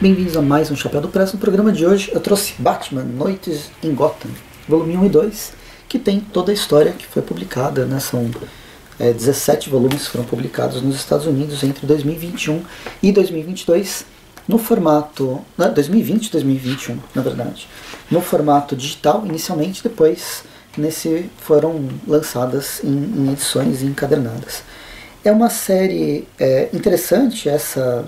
Bem-vindos a mais um Chapéu do Presto. No programa de hoje eu trouxe Batman Noites em Gotham, volume 1 e 2, que tem toda a história que foi publicada, né? São 17 volumes que foram publicados nos Estados Unidos entre 2021 e 2022, no formato... 2020 e 2021, na verdade. No formato digital, inicialmente, depois foram lançadas em edições encadernadas. É uma série interessante essa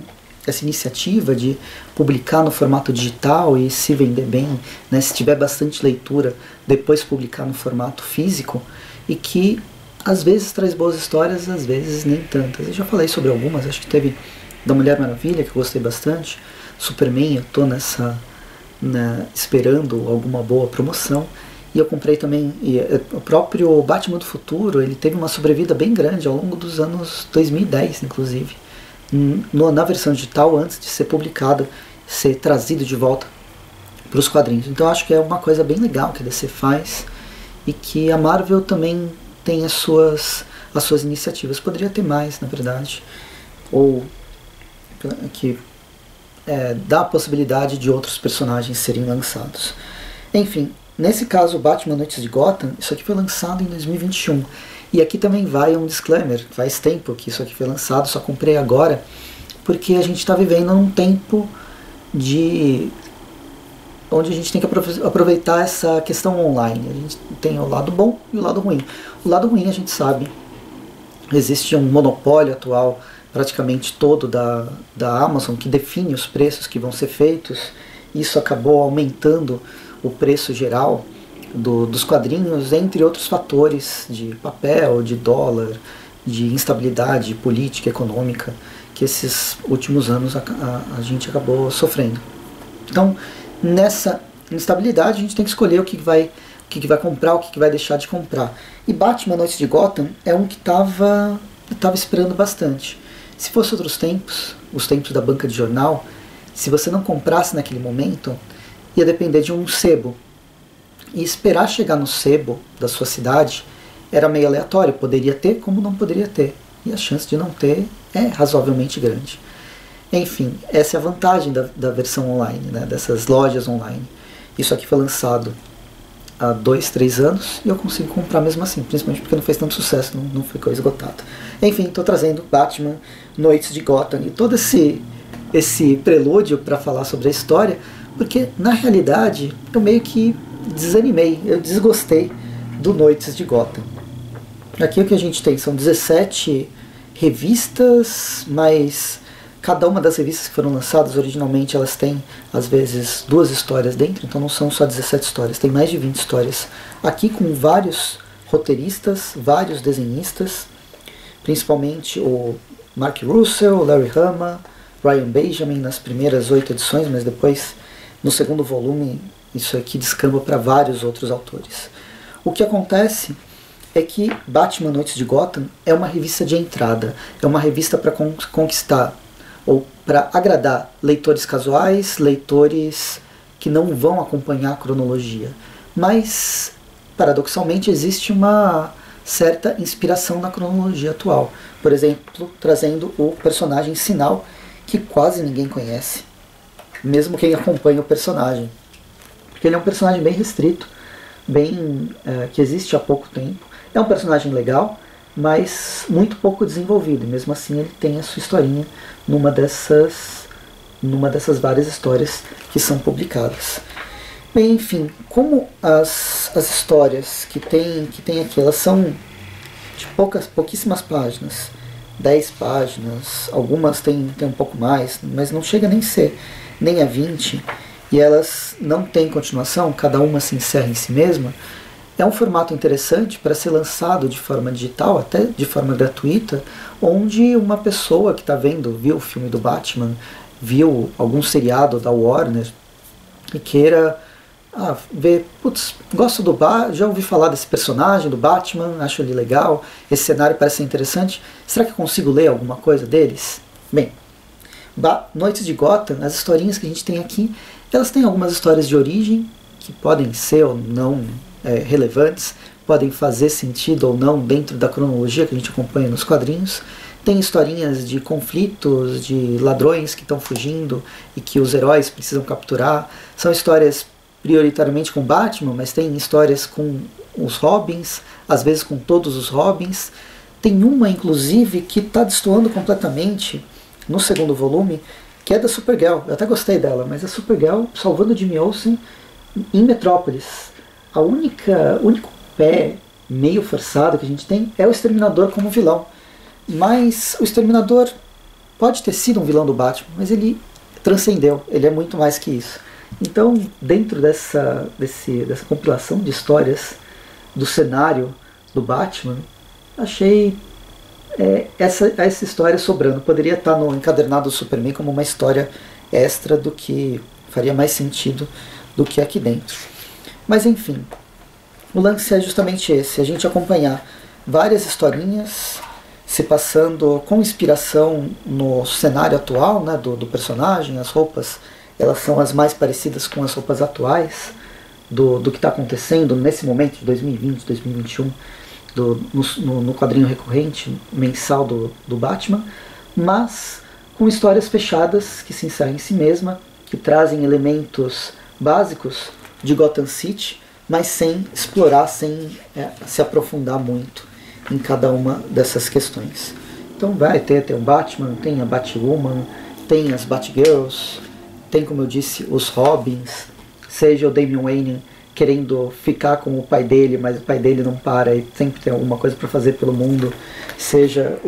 iniciativa de publicar no formato digital e se vender bem, né, se tiver bastante leitura, depois publicar no formato físico, e que às vezes traz boas histórias, às vezes nem tantas. Eu já falei sobre algumas, acho que teve da Mulher Maravilha, que eu gostei bastante, Superman, eu tô esperando alguma boa promoção, e eu comprei também, o próprio Batman do Futuro, ele teve uma sobrevida bem grande ao longo dos anos 2010, inclusive, na versão digital, antes de ser publicado, ser trazido de volta para os quadrinhos. Então acho que é uma coisa bem legal que a DC faz, e que a Marvel também tem as suas iniciativas. Poderia ter mais, na verdade, ou que dá a possibilidade de outros personagens serem lançados. Enfim, nesse caso, Batman Noites de Gotham, isso aqui foi lançado em 2021. E aqui também vai um disclaimer, faz tempo que isso aqui foi lançado, só comprei agora, porque a gente está vivendo um tempo onde a gente tem que aproveitar essa questão online. A gente tem o lado bom e o lado ruim. O lado ruim a gente sabe, existe um monopólio atual praticamente todo da Amazon, que define os preços que vão ser feitos. Isso acabou aumentando o preço geral dos quadrinhos, entre outros fatores de papel, de dólar, de instabilidade política, econômica, que esses últimos anos a gente acabou sofrendo. Então, nessa instabilidade, a gente tem que escolher o que vai comprar, o que vai deixar de comprar. E Batman Noites de Gotham é um que eu estava esperando bastante. Se fosse outros tempos, os tempos da banca de jornal, se você não comprasse naquele momento, ia depender de um sebo. E esperar chegar no sebo da sua cidade era meio aleatório. Poderia ter, como não poderia ter. E a chance de não ter é razoavelmente grande. Enfim, essa é a vantagem da versão online, né, dessas lojas online. Isso aqui foi lançado há 2, 3 anos e eu consigo comprar mesmo assim, principalmente porque não fez tanto sucesso, não ficou esgotado. Enfim, estou trazendo Batman Noites de Gotham e todo esse prelúdio para falar sobre a história, porque na realidade eu meio que desanimei, eu desgostei do Noites de Gotham. Aqui o que a gente tem são 17 revistas, mas cada uma das revistas que foram lançadas originalmente, elas têm às vezes 2 histórias dentro, então não são só 17 histórias, tem mais de 20 histórias aqui, com vários roteiristas, vários desenhistas, principalmente o Mark Russell, Larry Hama, Ryan Benjamin nas primeiras 8 edições, mas depois no segundo volume isso aqui descamba para vários outros autores. O que acontece é que Batman Noites de Gotham é uma revista de entrada, é uma revista para conquistar, ou para agradar leitores casuais, leitores que não vão acompanhar a cronologia. Mas, paradoxalmente, existe uma certa inspiração na cronologia atual. Por exemplo, trazendo o personagem Sinal, que quase ninguém conhece, mesmo quem acompanha o personagem. Porque ele é um personagem bem restrito, que existe há pouco tempo. É um personagem legal, mas muito pouco desenvolvido. E mesmo assim ele tem a sua historinha numa dessas várias histórias que são publicadas. Bem, enfim, como as histórias que tem aqui, elas são de pouquíssimas páginas, 10 páginas, algumas tem um pouco mais, mas não chega nem a 20. E elas não têm continuação, cada uma se encerra em si mesma. É um formato interessante para ser lançado de forma digital, até de forma gratuita, onde uma pessoa que está vendo, viu o filme do Batman, viu algum seriado da Warner, e queira ver, putz, gosto do Batman, já ouvi falar desse personagem do Batman, acho ele legal, esse cenário parece ser interessante, será que eu consigo ler alguma coisa deles? Bem, Noites de Gotham, as historinhas que a gente tem aqui, elas têm algumas histórias de origem, que podem ser ou não relevantes, podem fazer sentido ou não dentro da cronologia que a gente acompanha nos quadrinhos. Tem historinhas de conflitos, de ladrões que estão fugindo e que os heróis precisam capturar. São histórias prioritariamente com Batman, mas tem histórias com os Robins, às vezes com todos os Robins. Tem uma, inclusive, que está destoando completamente no segundo volume, que é da Supergirl. Eu até gostei dela, mas a Supergirl salvando Jimmy Olsen em Metrópolis. O único pé meio forçado que a gente tem é o Exterminador como vilão. Mas o Exterminador pode ter sido um vilão do Batman, mas ele transcendeu, ele é muito mais que isso. Então, dentro dessa compilação de histórias do cenário do Batman, achei essa história sobrando. Poderia estar no encadernado do Superman como uma história extra, do que faria mais sentido do que aqui dentro. Mas enfim, o lance é justamente esse, a gente acompanhar várias historinhas se passando com inspiração no cenário atual, né, do personagem. As roupas, elas são as mais parecidas com as roupas atuais do que está acontecendo nesse momento de 2020, 2021, no quadrinho recorrente mensal do Batman, mas com histórias fechadas que se encerram em si mesma, que trazem elementos básicos de Gotham City, mas sem explorar, sem se aprofundar muito em cada uma dessas questões. Então vai ter o Batman, tem a Batwoman, tem as Batgirls, tem, como eu disse, os Robins, seja o Damian Wayne querendo ficar com o pai dele, mas o pai dele não para e sempre tem alguma coisa para fazer pelo mundo, seja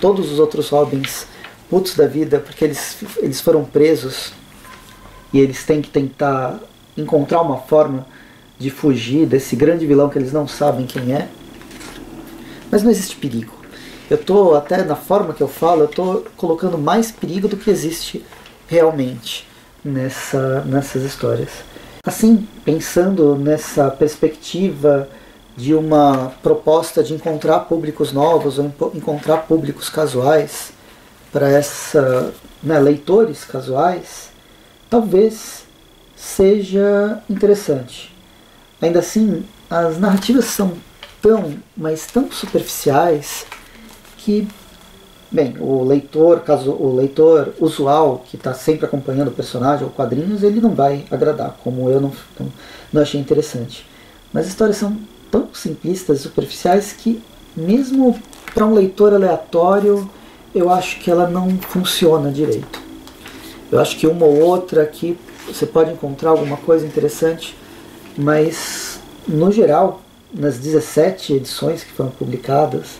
todos os outros Robins putos da vida, porque eles foram presos e eles têm que tentar encontrar uma forma de fugir desse grande vilão que eles não sabem quem é. Mas não existe perigo. Eu tô, até na forma que eu falo, eu tô colocando mais perigo do que existe realmente nessas histórias. Assim, pensando nessa perspectiva de uma proposta de encontrar públicos novos, ou encontrar públicos casuais, para leitores casuais, talvez seja interessante. Ainda assim, as narrativas são tão superficiais que, bem, o leitor usual que está sempre acompanhando o personagem ou quadrinhos, ele não vai agradar, como eu não achei interessante. Mas as histórias são tão simplistas e superficiais que, mesmo para um leitor aleatório, eu acho que ela não funciona direito. Eu acho que uma ou outra aqui você pode encontrar alguma coisa interessante, mas, no geral, nas 17 edições que foram publicadas,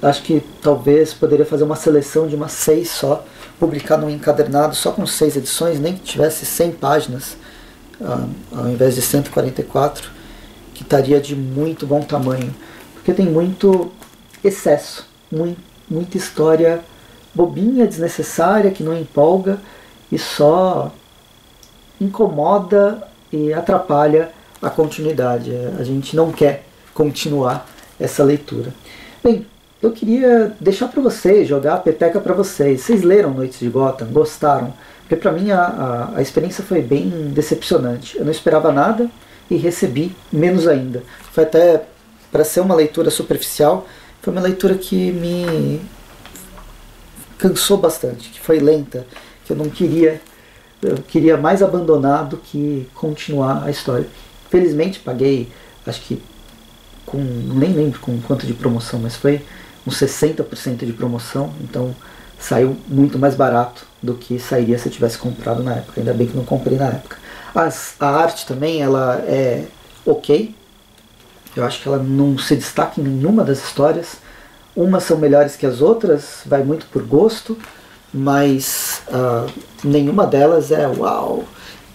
acho que talvez poderia fazer uma seleção de umas 6 só, publicar num encadernado só com 6 edições, nem que tivesse 100 páginas, ao invés de 144, que estaria de muito bom tamanho, porque tem muito excesso, muita história bobinha, desnecessária, que não empolga e só incomoda e atrapalha a continuidade. A gente não quer continuar essa leitura. Bem, eu queria deixar para vocês, jogar a peteca para vocês. Vocês leram Noites de Gotham? Gostaram? Porque para mim a experiência foi bem decepcionante. Eu não esperava nada e recebi menos ainda. Foi até, para ser uma leitura superficial, foi uma leitura que me cansou bastante, que foi lenta, que eu queria mais abandonar do que continuar a história. Felizmente paguei, acho que nem lembro com quanto de promoção, mas foi uns 60% de promoção, então saiu muito mais barato do que sairia se eu tivesse comprado na época. Ainda bem que não comprei na época. A arte também, ela é ok, eu acho que ela não se destaca em nenhuma das histórias. Umas são melhores que as outras, vai muito por gosto, mas nenhuma delas é uau,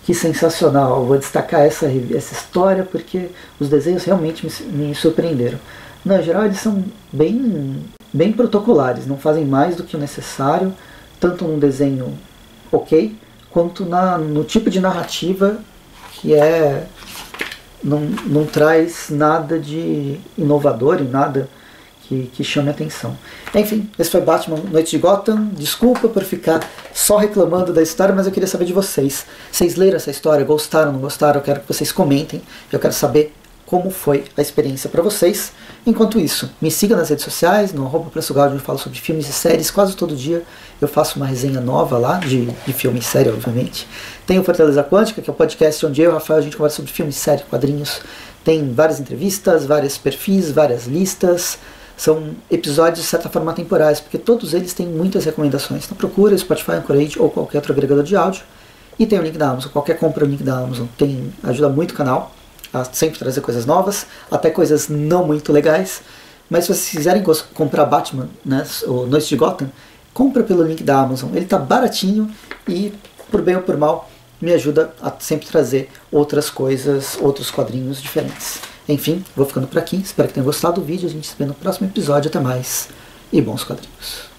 que sensacional, vou destacar essa história porque os desenhos realmente me surpreenderam. No geral, eles são bem protocolares, não fazem mais do que o necessário, tanto num desenho ok, quanto no tipo de narrativa que não traz nada de inovador e nada que chame atenção. Enfim, esse foi Batman Noites de Gotham. Desculpa por ficar só reclamando da história, mas eu queria saber de vocês. Vocês leram essa história? Gostaram, não gostaram? Eu quero que vocês comentem. Eu quero saber como foi a experiência para vocês. Enquanto isso, me siga nas redes sociais, no @pressogaudi, onde eu falo sobre filmes e séries quase todo dia. Eu faço uma resenha nova lá, de filme e série, obviamente. Tem o Fortaleza Quântica, que é um podcast onde eu e o Rafael a gente conversa sobre filmes, séries, quadrinhos. Tem várias entrevistas, vários perfis, várias listas. São episódios, de certa forma, temporais, porque todos eles têm muitas recomendações. Então procura Spotify, Anchorage ou qualquer outro agregador de áudio. E tem o link da Amazon, qualquer compra o link da Amazon tem, ajuda muito o canal a sempre trazer coisas novas, até coisas não muito legais. Mas se vocês quiserem comprar Batman, né, ou Noites de Gotham, compra pelo link da Amazon. Ele tá baratinho e, por bem ou por mal, me ajuda a sempre trazer outras coisas, outros quadrinhos diferentes. Enfim, vou ficando por aqui. Espero que tenham gostado do vídeo. A gente se vê no próximo episódio. Até mais e bons quadrinhos.